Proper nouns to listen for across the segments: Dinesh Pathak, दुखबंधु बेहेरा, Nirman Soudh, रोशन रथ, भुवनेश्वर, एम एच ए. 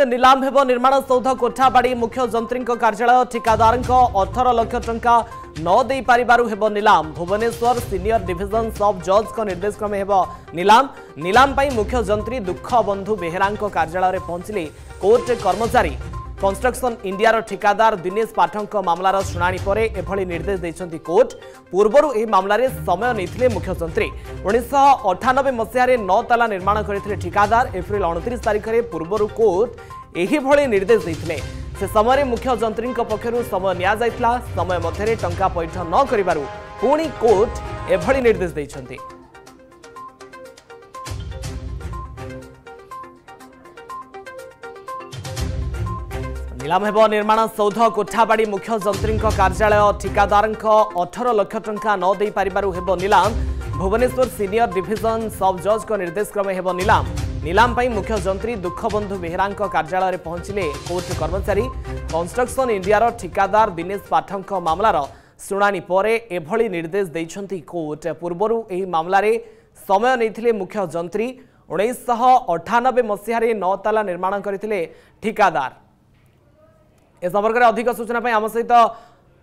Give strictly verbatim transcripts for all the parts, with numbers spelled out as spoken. निलाम हेबो निर्माण सौध कोठाबाड़ी मुख्य जंत्री कार्यालय ठिकादार अठर लाख टंका न दे पारिबारु हेबो निलाम। भुवनेश्वर सीनियर डिविजन सब जज निर्देश क्रमे हेबो निलाम। निलाम पाई मुख्य जंत्री दुख बंधु बेहेरा कार्यालय पहुंचले कोर्ट कर्मचारी। कंस्ट्रक्शन इंडिया ठिकादार दिनेश पाठक मामलार शुणाणी पर एभली निर्देश देइछन्ति कोर्ट। पूर्वर यह मामलें समय नहीं मुख्य जंत्री। उन्नीस अठानबे मसीह नौ ताला निर्माण करते ठिकादार। एप्रिल उनतीस तारीख में पूर्वर कोर्ट यही निर्देश देते। से समय मुख्य जंत्री पक्षर समय निया समय मध्य टंका पैठ न करिबारु पुणी कोर्ट एभली निर्देश देइछन्ति। निलाम हेबो निर्माण सौध कोठाबाड़ी मुख्य जंत्री कार्यालय ठिकादार अठर लाख टंका न दे पारिबारु हेबो निलाम। भुवनेश्वर सीनियर डिविजन सब जज निर्देश क्रमे हेबो निलाम। निलाम पाई मुख्य जंत्री दुखबंधु बेहेरा कार्यालय पहुंचले कोर्ट कर्मचारी। कंस्ट्रक्शन इंडिया ठिकादार दिनेश पाठक मामलार शुणाणी पर एभली निर्देश देइछन्ति कोर्ट। पूर्वर यह मामलें समय नहीं मुख्य जंत्री। उन्नीस अठानबे मसीह नौ ताला निर्माण करते ठिकादार। ए संपर्क में अधिक सूचना पे आम सहित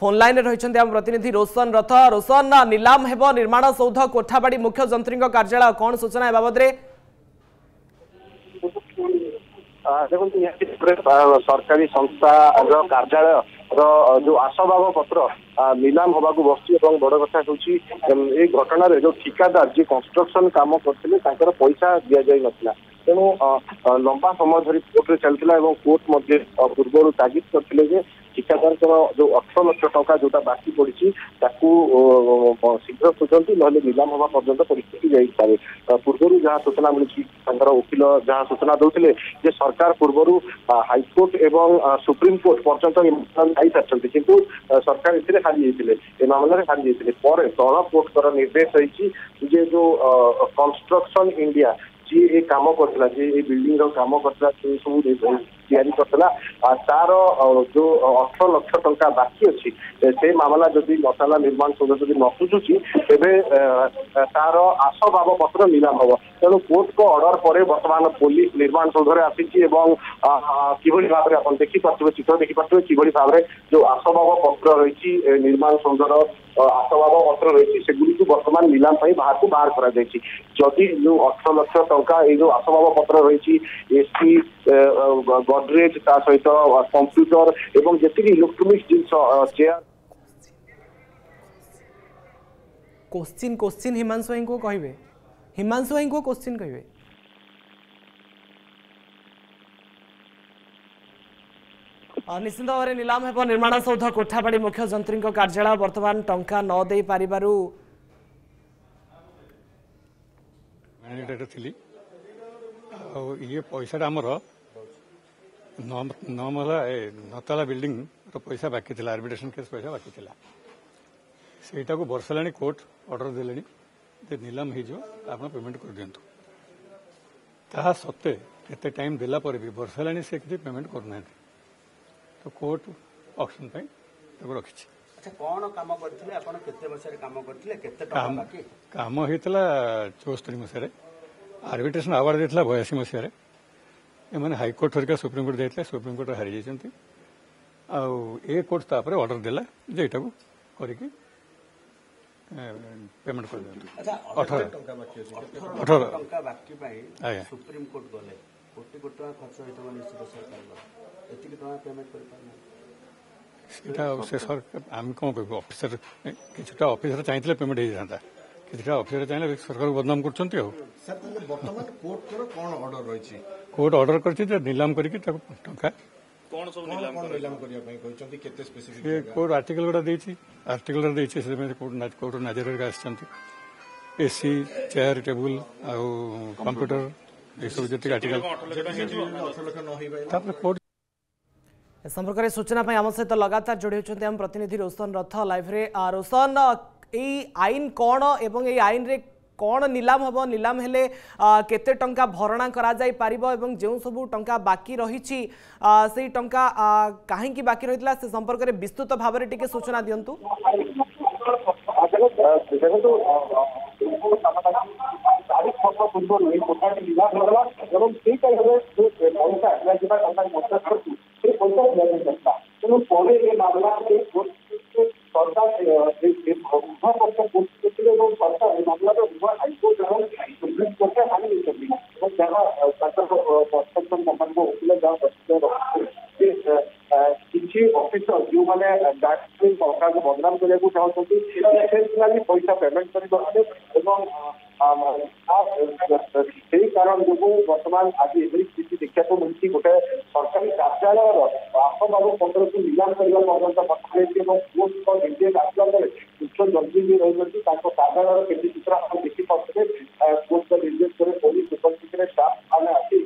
फोन लाइन रही आम प्रतिनिधि रोशन रथ। रोशन, निलाम हेबो निर्माण सौध कोठाबाड़ी मुख्य जंत्री कार्यालय कौन सूचना बाबद रे? देखो सरकारी संस्था कार्यालय जो आसबाब पत्र निलाम होबाकू बसची। बड़ कथा होची ए घटना जो ठिकादार जी कंस्ट्रक्शन काम करथिले तांकर पैसा दिया जाय नथिला। तेणु लंबा समय धरी कोर्टे चलता और कोर्ट मध्य पूर्व तागिद करते ठिकादार जो अठर लक्ष टा जो बाकी पड़ी शीघ्र खोजती ना निलाम होगा पर्यटन परिस्थिति जाए। पूर्व जहाँ सूचना मिली वकिल जहाँ सूचना देते सरकार पूर्वर हाईकोर्ट एवं सुप्रीमकोर्ट पर्यटन जाई सारी कितु सरकार इसे हारी जाते मामलें हारी जाते तल कोर्ट निर्देश रही जो कंस्ट्रक्शन इंडिया जी ये काम करता जी ये बिल्डिंग राम करता से सब या तार जो अठर लक्ष टंका बाकी अच्छी से मामला जदि मसाला निर्माण सौध जब न सुझुची तेज तार आसबाब पत्र निलाम हम। तेणु कोर्ट को ऑर्डर पर बर्तमान पुलिस निर्माण सौधे आसी कि भाव में आप देखिपे चित्र देखिपे कि भाव में जो आसबाब पत्र रही निर्माण सौधर आसबाब पत्र रही सेगुड़ी बर्तमान निलाम बाहर को बाहर कर जदि जो अठर लक्ष टंका जो आसबाब पत्र रही एसी गडरेज ता सहित कंप्यूटर एवं जति इलेक्ट्रोनिक्स जिन चेयर क्वेश्चन क्वेश्चन हिमांशु भाई को कहबे हिमांशु भाई को क्वेश्चन कहबे निश्चिंत भाव में निलाम हेबो निर्माण सौध कोठाबाड़ी मुख्य जंत्री कार्यालय वर्तमान टंका न दे पारिबारु मैनेजर थिली आ ये पैसा हमर नमला ए नताला बिल्डिंग रो पैसा बाकी था आर्बिट्रेशन केस पैसा बाकी था सेटा को बर्षाला कोर्ट ऑर्डर देले निलाम हो आप पेमेंट कर दिंतु ता सत्ते केते टाइम देला पर भी बर्षाला से किसी पेमेंट करना तो कोर्ट ऑक्शन पे रखी। अच्छा कौन काम करथिले आपण केते मसरे काम करथिले केते टका बाकी काम हेतला चौहत्तर मसरे आर्बिट्रेशन अवार्ड देतला बयासी मसरे मैंने हाईकोर्ट हरिका सुप्रीमकोर्ट देते सुप्रीमकोर्ट हारी जाती आ कोर्ट तापर ऑर्डर देला जे इटा को करके पेमेंट कर दियो। अच्छा अठारह टका बाकी अठारह टका बाकी पाए सुप्रीमकोर्ट गले कोटी कोटी टका खर्च होइतो निश्चित सरकार एतिक टका पेमेंट कर पाना सेटा से सरकार हम कोन को ऑफिसर किछटा ऑफिसर चाहितले पेमेंट हे जाता किछटा ऑफिसर चाहिले सरकार बदनाम करछंती हो। सर वर्तमान कोर्ट कर कोन ऑर्डर रहिछि कोर्ट ऑर्डर करछि जे निलाम करके तक टका कोन सब निलाम कर निलाम करिया पई कहछंती केते स्पेसिफिक ये कोर्ट आर्टिकल गडा देछि आर्टिकल गडा देछि से में कोर्ट नाच कोर्ट नजर रे आछंती एसी चेयर टेबल आ कंप्यूटर ये सब जति आर्टिकल आठ लाख न होई पाइला तब कोर्ट संपर्क में सूचना पे आम सहित लगातार जोड़ी होती आम प्रतिनिधि रोशन रथ लाइव रे। रोशन, ये आईन कौन एवं ये आईन रे कौन निलाम हम निलाम हेले केते टंका भरणा करा जाय पारिबो एवं जो सबू टंका बाकी रही से टंका कहीं बाकी रही से संपर्क में विस्तृत भाव में टिके सूचना दियंतु। फक्त फुटबॉल नाही मोठा विभाग भरला म्हणून ते काय हवे ते भावना आपल्याला आपण मोठा करतो ते कोणता निर्णय करता म्हणून कोणी हे मागला ते स्वतः जे जे भावना फक्त पुस्तकीय लोक करता हे मागला तो उभा ऐकू जाऊन कंप्लीट करता आणि नाही करते मग त्याला सत्तर पॉस्टन संबंध उपलब्ध जाऊ ते किसी ऑफिसर जो मैंने डायरेक्टली सरकार को बदनाम करने को चाहता हूँ कि पैसा पेमेंट कर कारण जो वर्तमान आज एवरी स्थिति देखा मिलती गोटे सरकारी कार्यालय आसपास पत्र को निलाम करने कार्यालय मुख्य जल्दी भी रही कार्यालय के चित्र आप देखी पाते कोर्ट निर्देश पुलिस उपस्थित स्टाफ आने आसी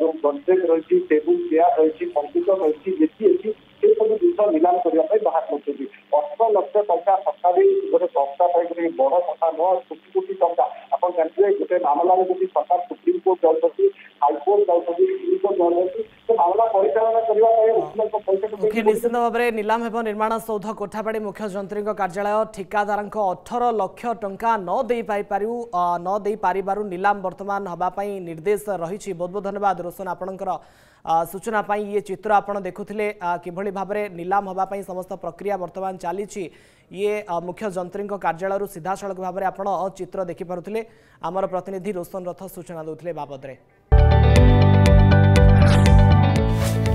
जो गंडेज रही टेबुल चेयर रही कंप्यूटर रही जेटी अच्छी से सब जिन निलाम करने बाहर पड़ती अठ लक्ष टका सरकारी गोटे संस्था बड़ संस्था नुह कोटी कोटी टका आप जानते गोटे मामला जो सरकार सुप्रीमकोर्ट जाती हाइकोर्ट जाती जाती तो मामला परिचालना करने निश्चित भाव में निलाम हो निर्माण सौध कोठापाड़ी मुख्य जंत्री कार्यालय ठिकादार अठर लक्ष टा नईपार नईपार निलाम बर्तमान हवाई निर्देश रही बहुत बहुत धन्यवाद रोशन आपणकर सूचना पर ये चित्र आप देखुले किभली भाव में निलाम हवाई समस्त प्रक्रिया बर्तमान चली ये मुख्य जंत्री कार्यालय सीधा सड़क भाव में आप चित्र देखिपुले आमर प्रतिनिधि रोशन रथ सूचना दूसरे बाबद में